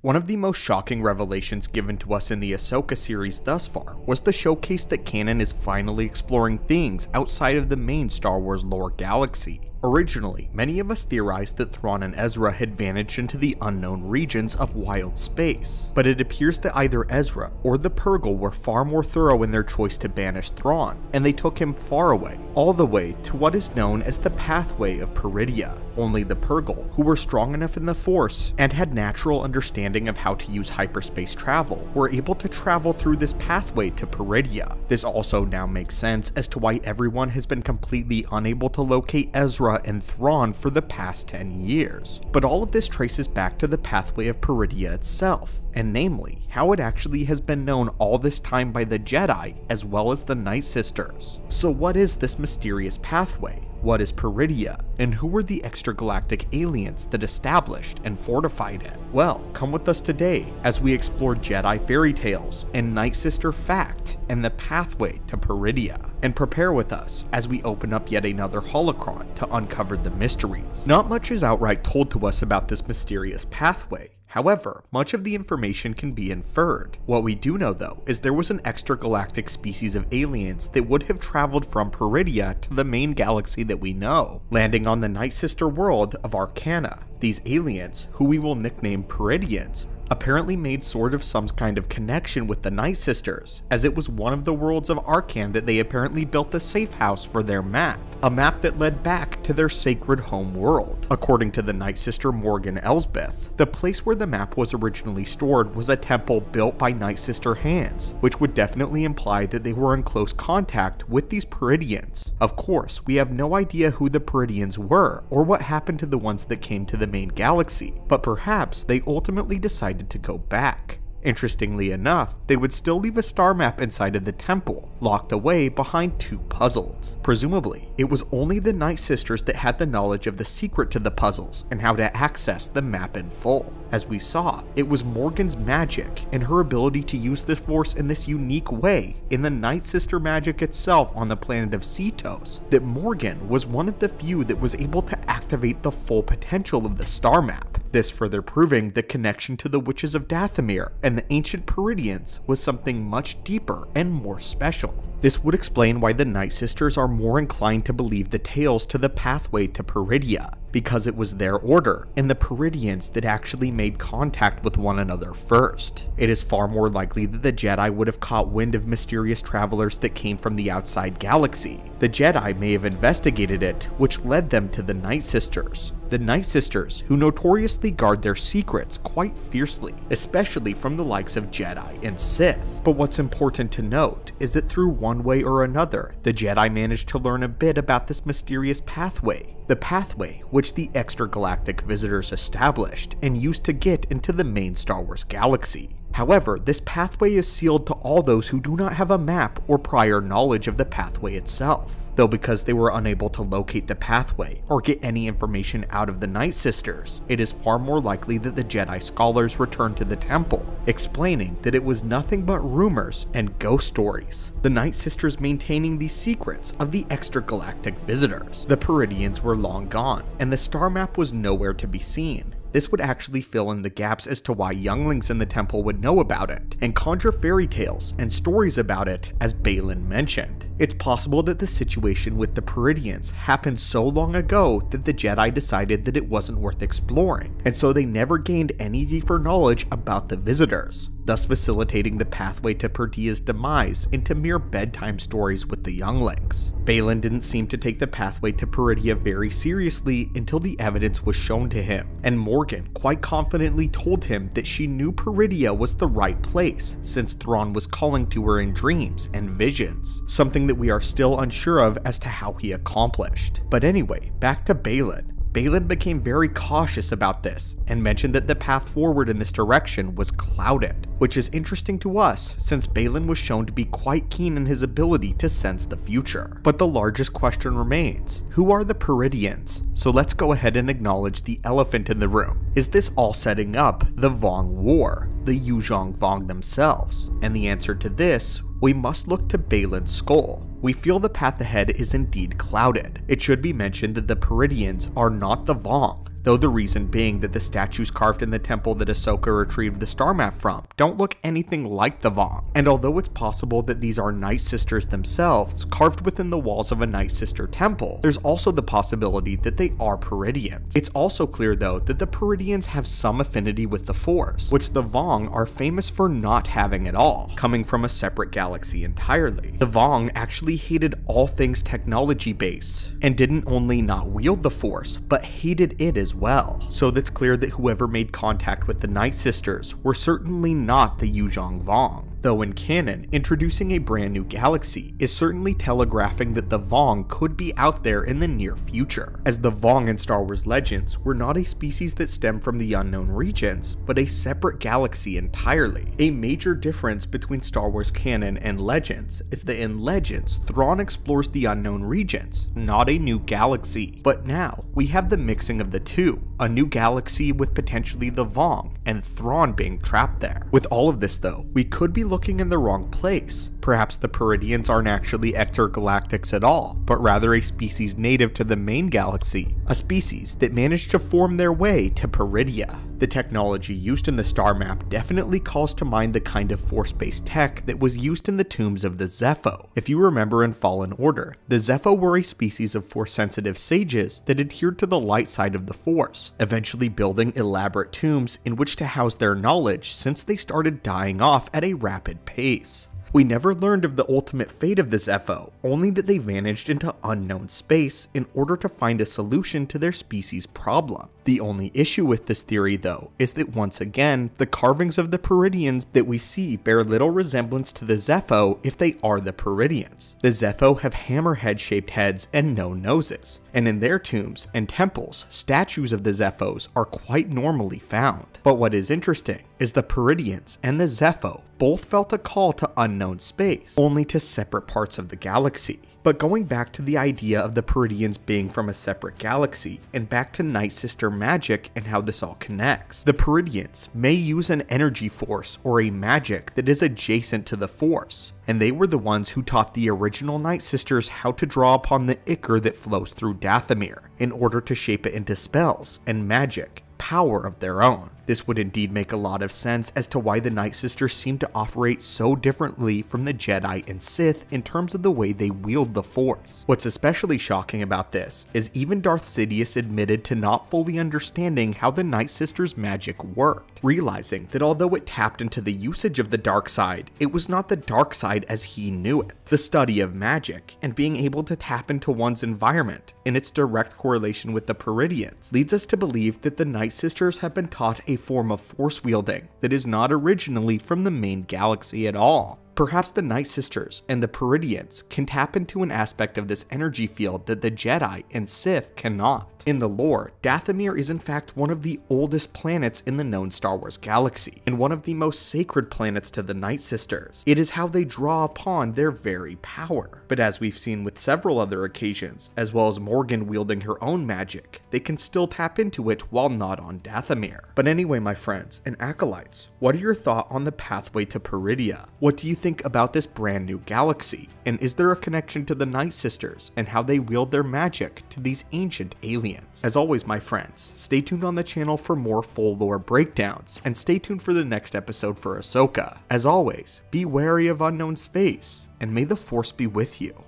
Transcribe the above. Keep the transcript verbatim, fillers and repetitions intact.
One of the most shocking revelations given to us in the Ahsoka series thus far was the showcase that canon is finally exploring things outside of the main Star Wars lore galaxy. Originally, many of us theorized that Thrawn and Ezra had vanished into the unknown regions of wild space, but it appears that either Ezra or the Purrgil were far more thorough in their choice to banish Thrawn, and they took him far away, all the way to what is known as the Pathway of Peridia. Only the Purrgil, who were strong enough in the Force and had natural understanding of how to use hyperspace travel, were able to travel through this pathway to Peridia. This also now makes sense as to why everyone has been completely unable to locate Ezra and Thrawn for the past ten years, but all of this traces back to the Pathway of Peridia itself, and namely, how it actually has been known all this time by the Jedi as well as the Night Sisters. So what is this mysterious pathway? What is Peridia, and who were the extragalactic aliens that established and fortified it? Well, come with us today as we explore Jedi fairy tales and Night Sister fact and the pathway to Peridia, and prepare with us as we open up yet another holocron to uncover the mysteries. Not much is outright told to us about this mysterious pathway. However, much of the information can be inferred. What we do know though is there was an extragalactic species of aliens that would have traveled from Peridia to the main galaxy that we know, landing on the Night Sister world of Arcana. These aliens, who we will nickname Peridians, apparently made sort of some kind of connection with the Night Sisters, as it was one of the worlds of Arcan that they apparently built the safe house for their map, a map that led back to their sacred home world. According to the Night Sister Morgan Elsbeth, the place where the map was originally stored was a temple built by Night Sister hands, which would definitely imply that they were in close contact with these Peridians. Of course, we have no idea who the Peridians were or what happened to the ones that came to the main galaxy, but perhaps they ultimately decided to go back. Interestingly enough, they would still leave a star map inside of the temple, locked away behind two puzzles. Presumably, it was only the Night Sisters that had the knowledge of the secret to the puzzles and how to access the map in full. As we saw, it was Morgan's magic and her ability to use the Force in this unique way in the Night Sister magic itself on the planet of Setos that Morgan was one of the few that was able to activate the full potential of the star map. This further proving the connection to the Witches of Dathomir and the ancient Peridians was something much deeper and more special. This would explain why the Night Sisters are more inclined to believe the tales to the pathway to Peridia, because it was their order and the Peridians that actually made contact with one another first. It is far more likely that the Jedi would have caught wind of mysterious travelers that came from the outside galaxy. The Jedi may have investigated it, which led them to the Night Sisters. The Night Sisters, who notoriously guard their secrets quite fiercely, especially from the likes of Jedi and Sith. But what's important to note is that through one way or another, the Jedi managed to learn a bit about this mysterious pathway. The pathway which the extragalactic visitors established and used to get into the main Star Wars galaxy. However, this pathway is sealed to all those who do not have a map or prior knowledge of the pathway itself. Though because they were unable to locate the pathway or get any information out of the Night Sisters, it is far more likely that the Jedi scholars returned to the temple, explaining that it was nothing but rumors and ghost stories, the Night Sisters maintaining the secrets of the extragalactic visitors. The Peridians were long gone, and the star map was nowhere to be seen. This would actually fill in the gaps as to why younglings in the temple would know about it, and conjure fairy tales and stories about it, as Baylan mentioned. It's possible that the situation with the Peridians happened so long ago that the Jedi decided that it wasn't worth exploring, and so they never gained any deeper knowledge about the visitors, thus facilitating the pathway to Peridia's demise into mere bedtime stories with the younglings. Baylan didn't seem to take the pathway to Peridia very seriously until the evidence was shown to him, and Morgan quite confidently told him that she knew Peridia was the right place since Thrawn was calling to her in dreams and visions, something that we are still unsure of as to how he accomplished. But anyway, back to Baylan. Baylan became very cautious about this and mentioned that the path forward in this direction was clouded, which is interesting to us since Baylan was shown to be quite keen in his ability to sense the future. But the largest question remains, who are the Peridians? So let's go ahead and acknowledge the elephant in the room. Is this all setting up the Vong War, the Yuuzhan Vong themselves? And the answer to this, we must look to Baylan Skoll. We feel the path ahead is indeed clouded. It should be mentioned that the Peridians are not the Vong, though the reason being that the statues carved in the temple that Ahsoka retrieved the star map from don't look anything like the Vong, and although it's possible that these are Night Sisters themselves, carved within the walls of a Night Sister temple, there's also the possibility that they are Peridians. It's also clear though that the Peridians have some affinity with the Force, which the Vong are famous for not having at all, coming from a separate galaxy entirely. The Vong actually hated all things technology-based, and didn't only not wield the Force, but hated it as well. So that's clear that whoever made contact with the Night Sisters were certainly not the Yuuzhan Vong. Though in canon, introducing a brand new galaxy is certainly telegraphing that the Vong could be out there in the near future, as the Vong in Star Wars Legends were not a species that stemmed from the unknown regions, but a separate galaxy entirely. A major difference between Star Wars canon and Legends is that in Legends, Thrawn explores the unknown regions, not a new galaxy. But now, we have the mixing of the two, a new galaxy with potentially the Vong and Thrawn being trapped there. With all of this though, we could be looking in the wrong place. Perhaps the Peridians aren't actually extragalactics at all, but rather a species native to the main galaxy, a species that managed to form their way to Peridia. The technology used in the star map definitely calls to mind the kind of force-based tech that was used in the tombs of the Zeffo. If you remember in Fallen Order, the Zeffo were a species of force-sensitive sages that adhered to the light side of the Force, eventually building elaborate tombs in which to house their knowledge since they started dying off at a rapid pace. We never learned of the ultimate fate of the Zeffo, only that they vanished into unknown space in order to find a solution to their species' problem. The only issue with this theory though is that once again, the carvings of the Peridians that we see bear little resemblance to the Zeffo if they are the Peridians. The Zeffo have hammerhead shaped heads and no noses, and in their tombs and temples, statues of the Zeffos are quite normally found. But what is interesting is the Peridians and the Zeffo both felt a call to unknown space, only to separate parts of the galaxy. But going back to the idea of the Peridians being from a separate galaxy, and back to Night Sister magic and how this all connects. The Peridians may use an energy force or a magic that is adjacent to the Force, and they were the ones who taught the original Night Sisters how to draw upon the ichor that flows through Dathomir in order to shape it into spells and magic power of their own. This would indeed make a lot of sense as to why the Night Sisters seem to operate so differently from the Jedi and Sith in terms of the way they wield the Force. What's especially shocking about this is even Darth Sidious admitted to not fully understanding how the Night Sisters' magic worked, realizing that although it tapped into the usage of the dark side, it was not the dark side as he knew it. The study of magic and being able to tap into one's environment in its direct correlation with the Peridians leads us to believe that the Night Sisters have been taught a form of force wielding that is not originally from the main galaxy at all. Perhaps the Night Sisters and the Peridians can tap into an aspect of this energy field that the Jedi and Sith cannot. In the lore, Dathomir is in fact one of the oldest planets in the known Star Wars galaxy, and one of the most sacred planets to the Night Sisters. It is how they draw upon their very power. But as we've seen with several other occasions, as well as Morgan wielding her own magic, they can still tap into it while not on Dathomir. But anyway, my friends and acolytes, what are your thoughts on the pathway to Peridia? What do you think Think about this brand new galaxy, and is there a connection to the Night Sisters and how they wield their magic to these ancient aliens? As always, my friends, stay tuned on the channel for more full lore breakdowns, and stay tuned for the next episode for Ahsoka. As always, be wary of unknown space, and may the Force be with you.